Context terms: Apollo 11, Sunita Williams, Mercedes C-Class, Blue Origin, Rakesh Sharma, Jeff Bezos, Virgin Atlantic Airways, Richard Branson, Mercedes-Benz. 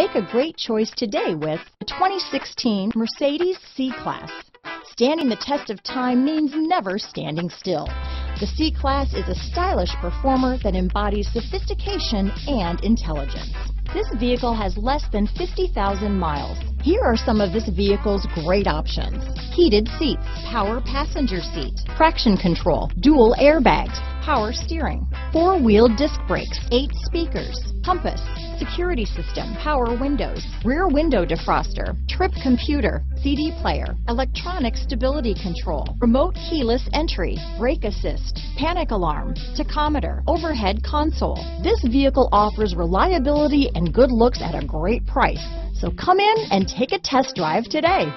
Make a great choice today with the 2016 Mercedes C-Class. Standing the test of time means never standing still. The C-Class is a stylish performer that embodies sophistication and intelligence. This vehicle has less than 50,000 miles. Here are some of this vehicle's great options: heated seats, power passenger seat, traction control, dual airbags, power steering, four-wheel disc brakes, 8 speakers, compass, security system, power windows, rear window defroster, trip computer, CD player, electronic stability control, remote keyless entry, brake assist, panic alarm, tachometer, overhead console. This vehicle offers reliability and good looks at a great price. So come in and take a test drive today.